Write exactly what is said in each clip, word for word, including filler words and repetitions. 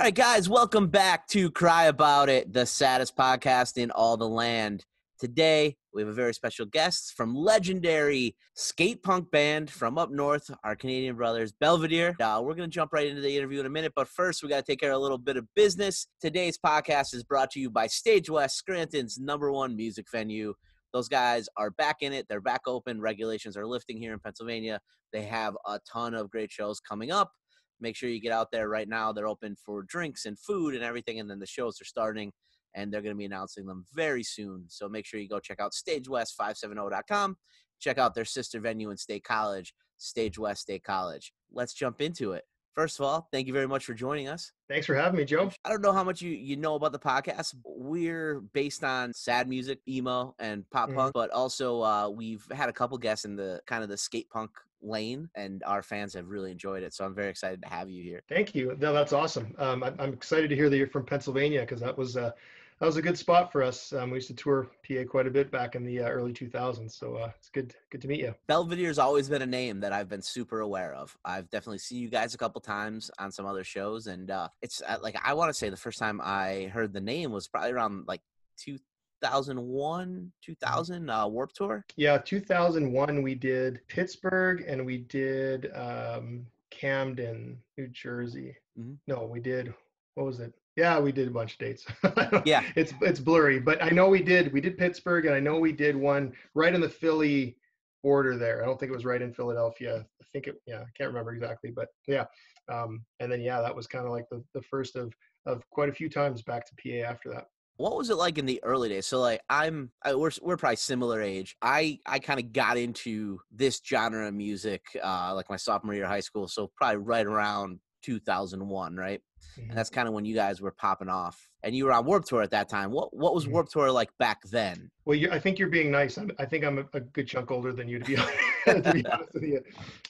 All right, guys, welcome back to Cry About It, the saddest podcast in all the land. Today, we have a very special guest from legendary skate punk band from up north, our Canadian brothers, Belvedere. Now, we're going to jump right into the interview in a minute, but first, we got to take care of a little bit of business. Today's podcast is brought to you by StageWest, Scranton's number one music venue. Those guys are back in it. They're back open. Regulations are lifting here in Pennsylvania. They have a ton of great shows coming up. Make sure you get out there right now. They're open for drinks and food and everything, and then the shows are starting, and they're going to be announcing them very soon. So make sure you go check out stage west five seventy dot com. Check out their sister venue in State College, StageWest State College. Let's jump into it. First of all, thank you very much for joining us. Thanks for having me, Joe. I don't know how much you, you know about the podcast. We're based on sad music, emo, and pop mm-hmm. punk, but also uh, we've had a couple guests in the kind of the skate punk lane, and our fans have really enjoyed it. So I'm very excited to have you here. Thank you. No, that's awesome. Um, I, I'm excited to hear that you're from Pennsylvania, because that was uh, that was a good spot for us. Um, we used to tour P A quite a bit back in the uh, early two thousands. So uh, it's good good to meet you. Belvedere's always been a name that I've been super aware of. I've definitely seen you guys a couple times on some other shows, and uh, it's uh, like I want to say the first time I heard the name was probably around like two thousand one, two thousand, uh, Warped Tour? Yeah, two thousand one we did Pittsburgh, and we did um, Camden, New Jersey. Mm-hmm. No, we did, what was it? Yeah, we did a bunch of dates. Yeah. It's it's blurry, but I know we did. We did Pittsburgh, and I know we did one right in the Philly border there. I don't think it was right in Philadelphia. I think it, yeah, I can't remember exactly, but yeah. Um, and then, yeah, that was kind of like the, the first of, of quite a few times back to P A after that. What was it like in the early days? So like I'm, I, we're we're probably similar age. I, I kind of got into this genre of music uh, like my sophomore year of high school. So probably right around two thousand one, right? Mm-hmm. And that's kind of when you guys were popping off. And you were on Warped Tour at that time. What what was mm-hmm. Warped Tour like back then? Well, you're, I think you're being nice. I'm, I think I'm a, a good chunk older than you, to be honest, to be honest with you.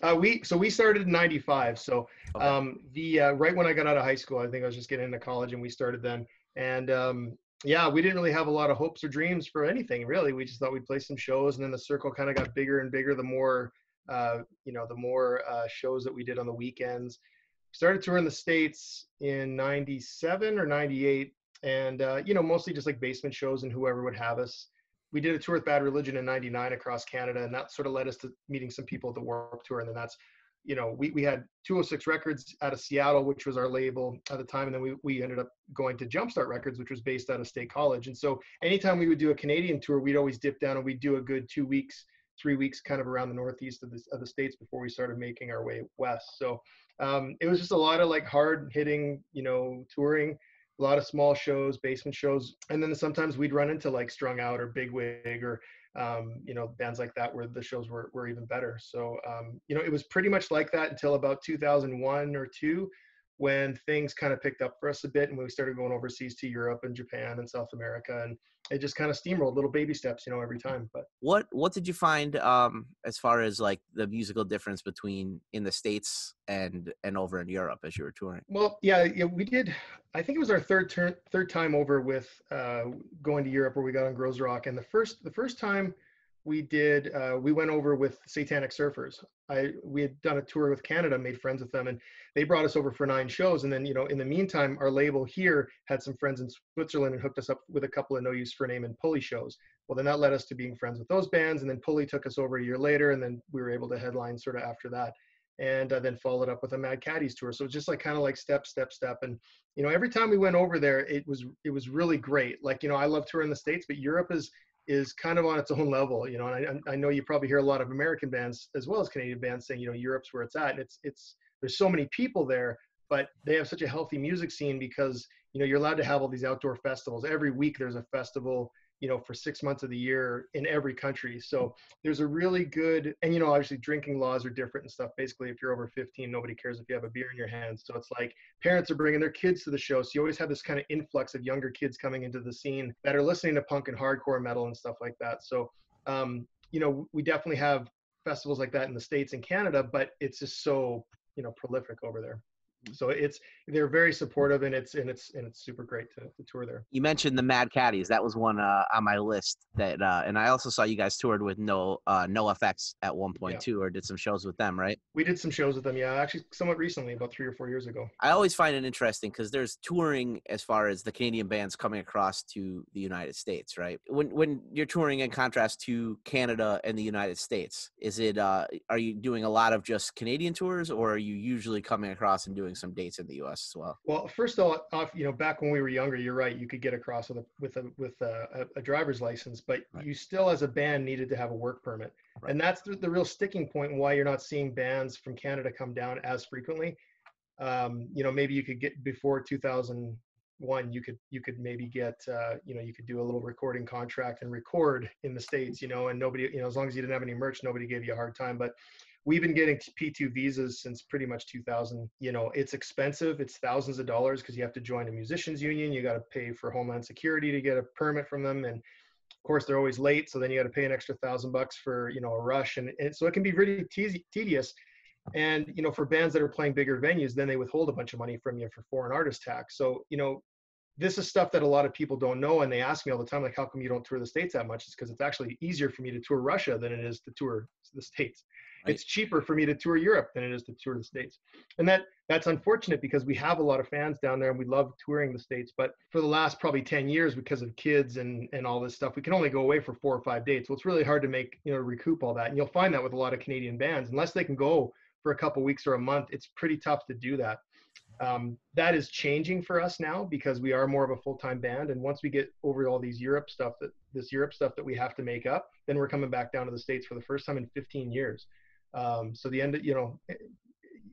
Uh, we so we started in ninety-five. So okay. um, the uh, right when I got out of high school, I think I was just getting into college, and we started then. And um, yeah, we didn't really have a lot of hopes or dreams for anything, really. We just thought we'd play some shows, and then the circle kind of got bigger and bigger the more, uh, you know, the more uh, shows that we did on the weekends. We started touring the States in ninety-seven or ninety-eight, and, uh, you know, mostly just like basement shows and whoever would have us. We did a tour with Bad Religion in ninety-nine across Canada, and that sort of led us to meeting some people at the Warped Tour, and then that's, you know, we, we had two oh six Records out of Seattle, which was our label at the time. And then we, we ended up going to Jumpstart Records, which was based out of State College. And so anytime we would do a Canadian tour, we'd always dip down and we'd do a good two weeks, three weeks kind of around the northeast of the, of the States before we started making our way west. So um, it was just a lot of like hard hitting, you know, touring, a lot of small shows, basement shows. And then sometimes we'd run into like Strung Out or Big Wig or um you know bands like that where the shows were, were even better. So um you know it was pretty much like that until about two thousand one or two, when things kind of picked up for us a bit, and we started going overseas to Europe and Japan and South America, and it just kind of steamrolled, little baby steps, you know, every time. But what what did you find um as far as like the musical difference between in the States and and over in Europe as you were touring? Well, yeah, yeah we did. I think it was our third turn, third time over with uh, going to Europe, where we got on Groezrock, and the first the first time we did uh, we went over with Satanic Surfers. I we had done a tour with Canada, made friends with them, and they brought us over for nine shows. And then, you know, in the meantime, our label here had some friends in Switzerland and hooked us up with a couple of No Use For Name and Pulley shows. Well, then that led us to being friends with those bands, and then Pulley took us over a year later, and then we were able to headline sort of after that, and uh, then followed up with a Mad Caddies tour. So it's just like kind of like step, step, step. And, you know, every time we went over there, it was it was really great. Like, you know, I love touring the States, but Europe is is kind of on its own level, you know, and I, I know you probably hear a lot of American bands as well as Canadian bands saying, you know, Europe's where it's at. And it's, it's, there's so many people there, but they have such a healthy music scene because, you know, you're allowed to have all these outdoor festivals. Every week there's a festival, you know, for six months of the year in every country. So there's a really good, and, you know, obviously drinking laws are different and stuff. Basically, if you're over fifteen, nobody cares if you have a beer in your hand. So it's like parents are bringing their kids to the show. So you always have this kind of influx of younger kids coming into the scene that are listening to punk and hardcore metal and stuff like that. So, um, you know, we definitely have festivals like that in the States and Canada, but it's just so, you know, prolific over there. so it's they're very supportive, and it's and it's and it's super great to, to tour there. You mentioned the Mad Caddies. That was one uh, on my list. That uh, and I also saw you guys toured with No uh, NoFX at one point yeah. too, or did some shows with them, right? We did some shows with them, yeah. Actually, somewhat recently, about three or four years ago. I always find it interesting because there's touring as far as the Canadian bands coming across to the United States, right? When when you're touring in contrast to Canada and the United States, is it uh, are you doing a lot of just Canadian tours, or are you usually coming across and doing some dates in the U S as well? Well, first off, you know, back when we were younger, you're right, you could get across with a with a, with a, a driver's license, but right. you still, as a band, needed to have a work permit, right. and that's the, the real sticking point why you're not seeing bands from Canada come down as frequently. Um, you know, maybe you could get before two thousand one, you could you could maybe get uh, you know, you could do a little recording contract and record in the States, you know, and nobody, you know, as long as you didn't have any merch, nobody gave you a hard time, but. We've been getting P two visas since pretty much two thousand. You know, it's expensive. It's thousands of dollars because you have to join a musicians union. You got to pay for Homeland Security to get a permit from them. And of course, they're always late. So then you got to pay an extra thousand bucks for, you know, a rush. And, and so it can be really te- tedious. And, you know, for bands that are playing bigger venues, then they withhold a bunch of money from you for foreign artist tax. So, you know, this is stuff that a lot of people don't know. And they ask me all the time, like, how come you don't tour the States that much? It's because it's actually easier for me to tour Russia than it is to tour the States. Right. It's cheaper for me to tour Europe than it is to tour the States. And that that's unfortunate because we have a lot of fans down there and we love touring the States. But for the last probably ten years, because of kids and, and all this stuff, we can only go away for four or five dates. So it's really hard to make, you know, recoup all that. And you'll find that with a lot of Canadian bands, unless they can go for a couple of weeks or a month, it's pretty tough to do that. Um, that is changing for us now because we are more of a full-time band. And once we get over all these Europe stuff, that this Europe stuff that we have to make up, then we're coming back down to the States for the first time in fifteen years. Um, so the end of, you know,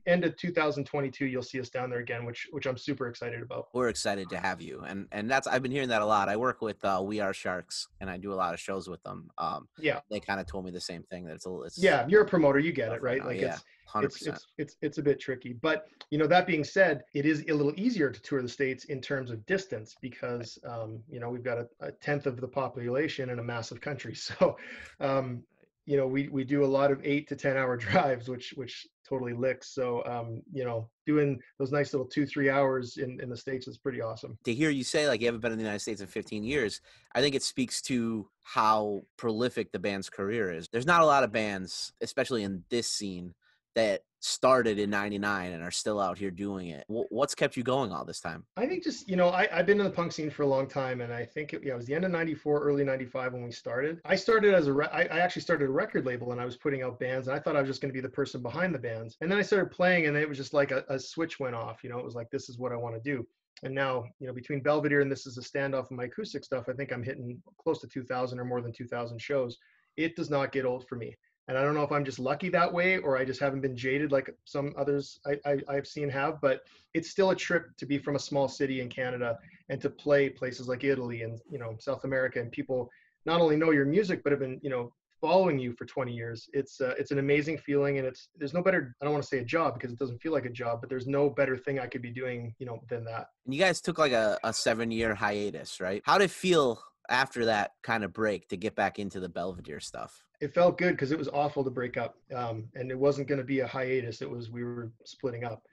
end of two thousand twenty-two, you'll see us down there again, which, which I'm super excited about. We're excited to have you. And, and that's, I've been hearing that a lot. I work with, uh, We Are Sharks, and I do a lot of shows with them. Um, yeah. They kind of told me the same thing that it's a it's yeah. You're a promoter. You get it, right? Like yeah, it's, it's, it's, it's, it's a bit tricky, but you know, that being said, it is a little easier to tour the States in terms of distance because, um, you know, we've got a, a tenth of the population in a massive country. So, um, you know, we, we do a lot of eight to ten hour drives, which which totally licks. So, um, you know, doing those nice little two, three hours in, in the States is pretty awesome. To hear you say, like, you haven't been in the United States in fifteen years, I think it speaks to how prolific the band's career is. There's not a lot of bands, especially in this scene, that started in ninety-nine and are still out here doing it. What's kept you going all this time? I think just, you know, I, I've been in the punk scene for a long time, and I think it, yeah, it was the end of ninety-four, early ninety-five when we started. I started as a, re- I, I actually started a record label, and I was putting out bands, and I thought I was just going to be the person behind the bands. And then I started playing, and it was just like a, a switch went off. You know, it was like, this is what I want to do. And now, you know, between Belvedere and This Is a Standoff and my acoustic stuff, I think I'm hitting close to two thousand or more than two thousand shows. It does not get old for me. And I don't know if I'm just lucky that way or I just haven't been jaded like some others I, I, I've seen have, but it's still a trip to be from a small city in Canada and to play places like Italy and, you know, South America, and people not only know your music, but have been, you know, following you for twenty years. It's uh, it's an amazing feeling, and it's there's no better, I don't want to say a job because it doesn't feel like a job, but there's no better thing I could be doing, you know, than that. And you guys took like a, a seven-year hiatus, right? How'd it feel after that kind of break to get back into the Belvedere stuff? It felt good because it was awful to break up. Um, and it wasn't going to be a hiatus. It was, we were splitting up.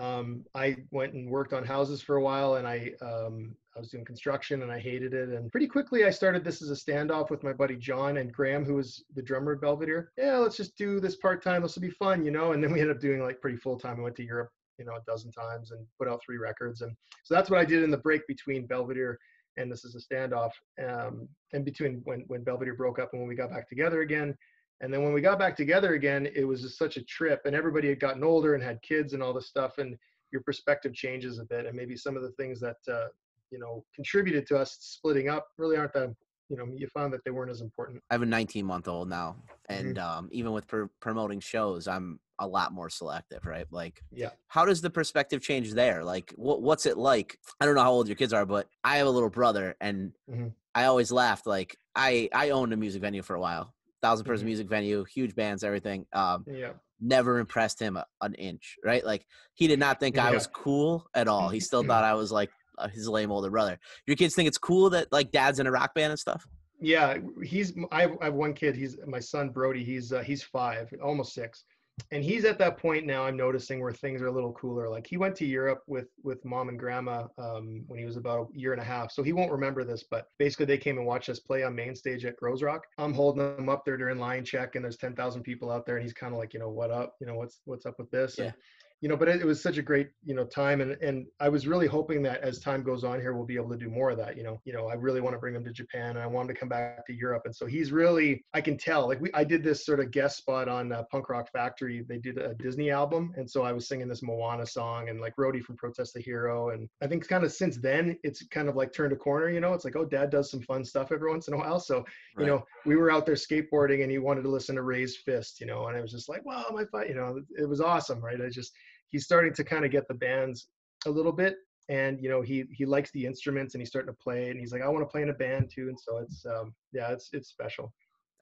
Um, I went and worked on houses for a while, and I, um, I was doing construction, and I hated it. And pretty quickly I started This As a Standoff with my buddy John and Graham, who was the drummer at Belvedere. Yeah, let's just do this part-time. This will be fun, you know? And then we ended up doing like pretty full-time. We went to Europe, you know, a dozen times and put out three records. And so that's what I did in the break between Belvedere and This Is a Standoff, um, and between when, when Belvedere broke up and when we got back together again. And then when we got back together again, it was just such a trip, and everybody had gotten older and had kids and all this stuff, and your perspective changes a bit. And maybe some of the things that, uh, you know, contributed to us splitting up really aren't that, you know, you found that they weren't as important. I have a nineteen month old now. And mm-hmm. um, even with per- promoting shows, I'm a lot more selective, right? Like, yeah. How does the perspective change there? Like, what what's it like? I don't know how old your kids are, but I have a little brother, and mm-hmm. I always laughed. Like, I, I owned a music venue for a while, thousand person mm-hmm. music venue, huge bands, everything. Um, yeah. Never impressed him a, an inch, right? Like, he did not think yeah. I was cool at all. He still thought I was like uh, his lame older brother. Your kids think it's cool that like dad's in a rock band and stuff? Yeah, he's. I have, I have one kid. He's my son Brody. He's uh, he's five, almost six. and he's at that point now, I'm noticing, where things are a little cooler. Like, he went to Europe with with mom and grandma um, when he was about a year and a half. So he won't remember this, but basically they came and watched us play on main stage at Groezrock. I'm holding him up there during line check, and there's ten thousand people out there, and he's kind of like, you know, what up? You know, what's what's up with this? Yeah. And, you know, but it, it was such a great, you know, time. And, and I was really hoping that as time goes on here, we'll be able to do more of that. You know, you know, I really want to bring him to Japan, and I want him to come back to Europe. And so he's really, I can tell, like we, I did this sort of guest spot on uh, Punk Rock Factory. They did a Disney album. And so I was singing this Moana song, and like Rhodey from Protest the Hero. And I think kind of since then, it's kind of like turned a corner, you know, it's like, oh, dad does some fun stuff every once in a while. So, right. You know, we were out there skateboarding, and he wanted to listen to Raised Fist, you know, and I was just like, wow, my fight, you know, it was awesome. Right. I just, he's starting to kind of get the bands a little bit, and, you know, he, he likes the instruments, and he's starting to play it, and he's like, I want to play in a band too. And so it's, um, yeah, it's, it's special.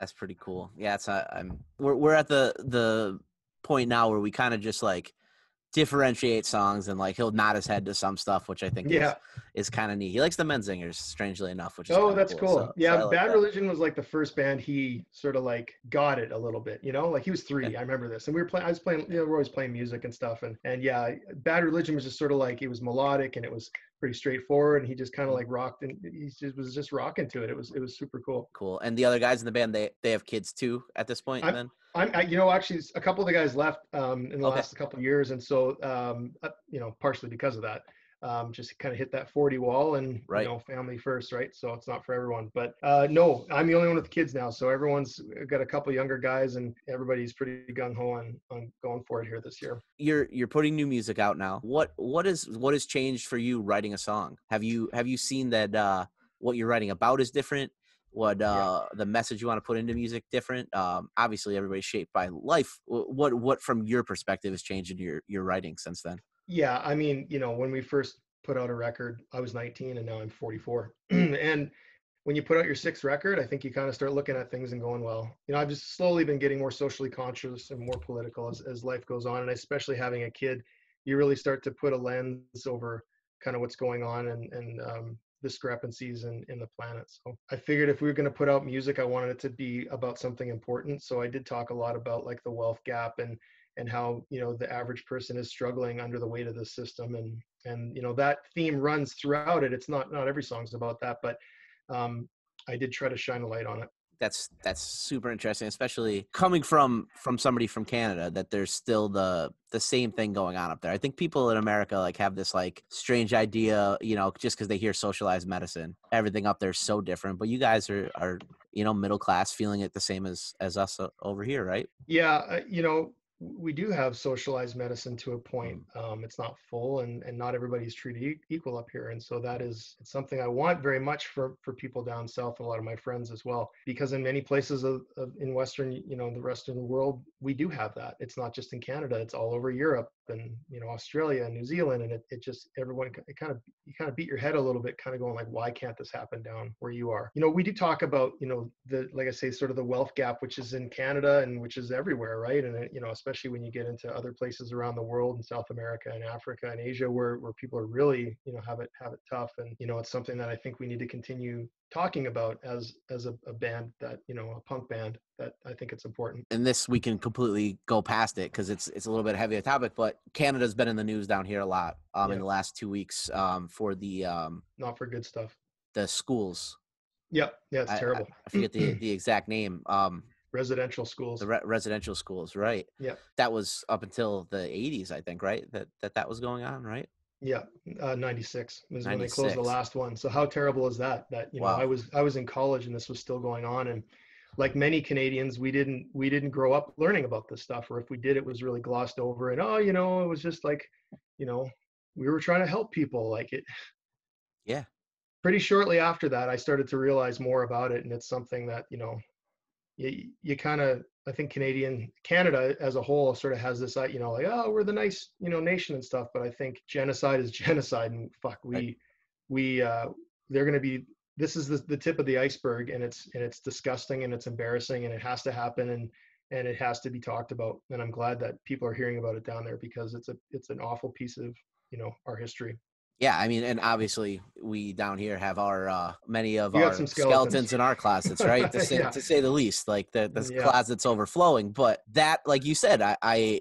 That's pretty cool. Yeah. It's, uh, I'm, we're, we're at the, the point now where we kind of just like differentiate songs, and like, he'll nod his head to some stuff, which I think yeah. is, is kind of neat. He likes the Menzingers, strangely enough, which is oh, that's cool. cool. So, yeah. So Bad like Religion was like the first band he sort of like got it a little bit, you know, like he was three, yeah. I remember this. And we were playing, I was playing, you know, we're always playing music and stuff. And, and yeah, Bad Religion was just sort of like, it was melodic, and it was pretty straightforward, and he just kind of like rocked, and he just was just rocking to it. It was, it was super cool. Cool. And the other guys in the band, they, they have kids too at this point I'm, then? I'm, I, you know, actually a couple of the guys left um, in the okay. last couple of years. And so, um, uh, you know, partially because of that, um, just kind of hit that forty wall, and, right. you know, family first. Right. So it's not for everyone, but uh, no, I'm the only one with kids now. So everyone's got a couple younger guys, and everybody's pretty gung ho on, on going for it here this year. You're, you're putting new music out now. What, what is, what has changed for you writing a song? Have you, have you seen that uh, what you're writing about is different? What uh, yeah. the message you want to put into music different? Um, obviously, everybody's shaped by life. What what from your perspective has changed in your your writing since then? Yeah, I mean, you know, when we first put out a record, I was nineteen, and now I'm forty-four. And when you put out your sixth record, I think you kind of start looking at things and going, well, you know, I've just slowly been getting more socially conscious and more political as as life goes on, and especially having a kid, you really start to put a lens over kind of what's going on and and um, discrepancies in, in the planet. So I figured if we were going to put out music, I wanted it to be about something important. So I did talk a lot about like the wealth gap and, and how, you know, the average person is struggling under the weight of the system. And, and, you know, that theme runs throughout it. It's not, not every song's about that, but um, I did try to shine a light on it. That's, that's super interesting, especially coming from, from somebody from Canada, that there's still the, the same thing going on up there. I think people in America like have this like strange idea, you know, just cause they hear socialized medicine, everything up there is so different, but you guys are, are, you know, middle-class, feeling it the same as, as us over here. Right. Yeah. Uh, you know, we do have socialized medicine to a point. Um, it's not full, and, and not everybody's treated equal up here. And so that is it's something I want very much for, for people down south, and a lot of my friends as well, because in many places of, of in Western, you know, the Western world, we do have that. It's not just in Canada, it's all over Europe and, you know, Australia and New Zealand. And it, it just, everyone, it kind of, you kind of beat your head a little bit, kind of going like, why can't this happen down where you are? You know, we do talk about, you know, the, like I say, sort of the wealth gap, which is in Canada and which is everywhere. Right. And, it, you know, especially when you get into other places around the world in South America and Africa and Asia, where, where people are really, you know, have it, have it tough. And, you know, it's something that I think we need to continue talking about as, as a, a band that, you know, a punk band, that I think it's important. And this, we can completely go past it, 'cause it's, it's a little bit heavier topic, but Canada's been in the news down here a lot um, yeah. in the last two weeks um, for the, um, not for good stuff, the schools. Yeah. Yeah. It's I, terrible. I forget the, the exact name. Um, Residential schools. The re- residential schools, right. Yeah. That was up until the eighties, I think, right? That that, that was going on, right? Yeah, uh, ninety-six was ninety-six when they closed the last one. So how terrible is that? That, you know, wow. I was I was in college and this was still going on. And like many Canadians, we didn't we didn't grow up learning about this stuff. Or if we did, it was really glossed over. And, oh, you know, it was just like, you know, we were trying to help people. Like it. Yeah. Pretty shortly after that, I started to realize more about it. And it's something that, you know, you, you kind of, I think Canadian, Canada as a whole sort of has this, you know, like, oh, we're the nice, you know, nation and stuff. But I think genocide is genocide, and fuck, we, right. we, uh, they're going to be, this is the, the tip of the iceberg, and it's, and it's disgusting, and it's embarrassing, and it has to happen. And, and it has to be talked about. And I'm glad that people are hearing about it down there, because it's a, it's an awful piece of, you know, our history. Yeah, I mean, and obviously we down here have our uh, many of you our skeletons. skeletons in our closets, right? To say, yeah. to say the least, like the, the yeah. closet's overflowing. But that, like you said, I, I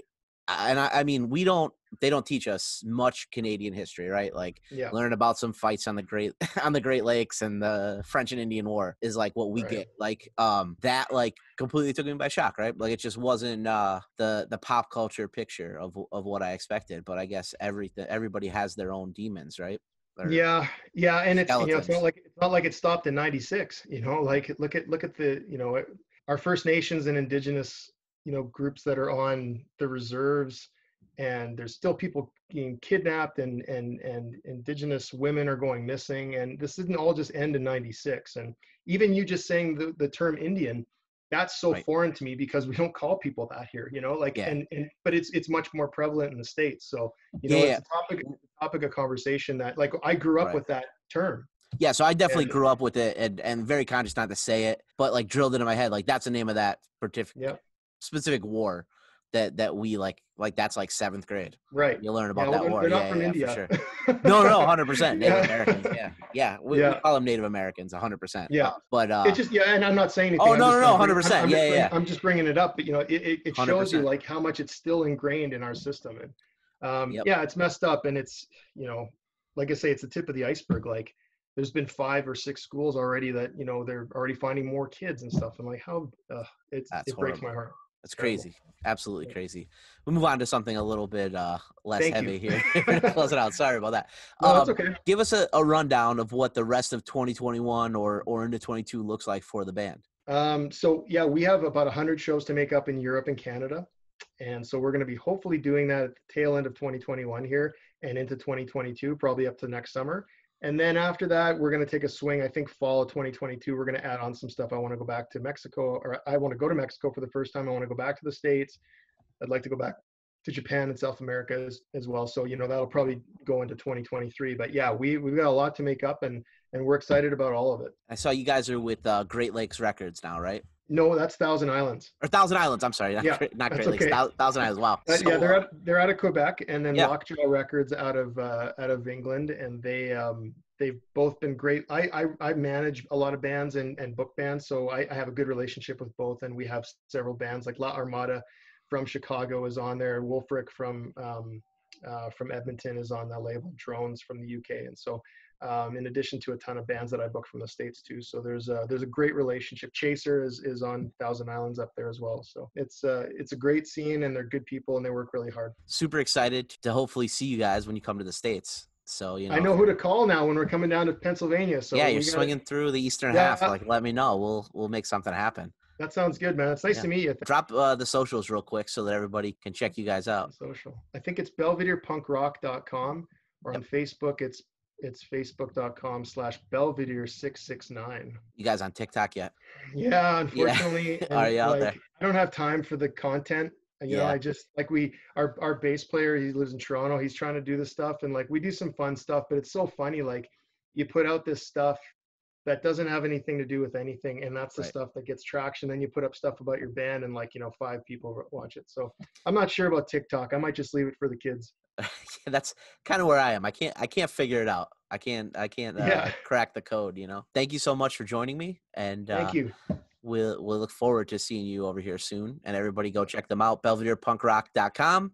and I, I mean, we don't. They don't teach us much Canadian history, right? Like yeah. learn about some fights on the Great on the Great Lakes and the French and Indian War is like what we right. get. Like um, that, like completely took me by shock, right? Like it just wasn't uh, the the pop culture picture of of what I expected. But I guess everything everybody has their own demons, right? Or yeah, yeah, and it's skeletons. You know, it's not like it's not like it stopped in ninety-six. You know, like look at look at the you know our First Nations and Indigenous you know groups that are on the reserves. And there's still people being kidnapped, and and and Indigenous women are going missing. And this didn't all just end in ninety-six. And even you just saying the, the term Indian, that's so right. foreign to me because we don't call people that here, you know. Like, yeah. and, and but it's it's much more prevalent in the States. So you know, yeah. it's a topic topic of conversation that like I grew up right. with that term. Yeah, so I definitely and, grew up with it, and and very conscious not to say it, but like drilled into my head, like that's the name of that particular yeah. specific war. That that we like like that's like seventh grade, right? You learn about yeah, that they're war. They're not yeah, from yeah, India. For sure. No, no, one hundred percent Native yeah. Americans. Yeah, yeah. We, yeah. we call them Native Americans, one hundred percent. Yeah, but uh, it just yeah, and I'm not saying anything. Oh I'm no, no, no, one hundred percent. I'm, yeah, I'm, yeah. I'm just bringing it up, but you know, it it, it shows you like how much it's still ingrained in our system, and um, yep. yeah, it's messed up, and it's you know, like I say, it's the tip of the iceberg. Like there's been five or six schools already that you know they're already finding more kids and stuff, and like how uh, it's that's it breaks horrible. My heart. That's crazy. Absolutely crazy. We'll move on to something a little bit uh, less Thank heavy you. Here. Close it out. Sorry about that. No, um, that's okay. Give us a, a rundown of what the rest of twenty twenty-one or, or into twenty-two looks like for the band. Um, so, yeah, we have about one hundred shows to make up in Europe and Canada. And so we're going to be hopefully doing that at the tail end of twenty twenty-one here and into twenty twenty-two, probably up to next summer. And then after that, we're going to take a swing. I think fall of twenty twenty-two, we're going to add on some stuff. I want to go back to Mexico, or I want to go to Mexico for the first time. I want to go back to the States. I'd like to go back to Japan and South America as, as well. So, you know, that'll probably go into twenty twenty-three. But yeah, we, we've got a lot to make up, and, and we're excited about all of it. I saw you guys are with uh, Great Lakes Records now, right? No, that's Thousand Islands. Or Thousand Islands, I'm sorry. Not, yeah, not Great Lakes, okay. Thousand Islands, wow. That, so yeah, they're out, they're out of Quebec, and then yeah. Lockjaw Records out of uh, out of England, and they, um, they've both been great. I, I, I manage a lot of bands and, and book bands, so I, I have a good relationship with both, and we have several bands, like La Armada from Chicago is on there, Wolfric from, um, uh, from Edmonton is on that label, Drones from the U K, and so... Um, in addition to a ton of bands that I book from the States too. So there's a, there's a great relationship. Chaser is, is on Thousand Islands up there as well. So it's uh, it's a great scene, and they're good people, and they work really hard. Super excited to hopefully see you guys when you come to the States. So, you know, I know who to call now when we're coming down to Pennsylvania. So yeah, you're gotta, swinging through the Eastern yeah, half. Like, let me know. We'll, we'll make something happen. That sounds good, man. It's nice yeah. to meet you. Drop uh, the socials real quick so that everybody can check you guys out. Social. I think it's belvedere punk rock dot com, or yep. on Facebook, it's It's facebook dot com slash belvedere six six nine. You guys on TikTok yet? Yeah, unfortunately. Yeah. Are you out like, there? I don't have time for the content. You yeah. know, I just like we our our bass player, he lives in Toronto. He's trying to do this stuff, and like we do some fun stuff, but it's so funny. Like you put out this stuff that doesn't have anything to do with anything, and that's the right. stuff that gets traction. Then you put up stuff about your band, and like you know, five people watch it. So I'm not sure about TikTok. I might just leave it for the kids. Yeah, that's kind of where I am. I can't, I can't figure it out. I can't, I can't uh, yeah. crack the code, you know? Thank you so much for joining me. And uh, thank you. We'll, we'll look forward to seeing you over here soon, and everybody go check them out. belvedere punk rock dot com.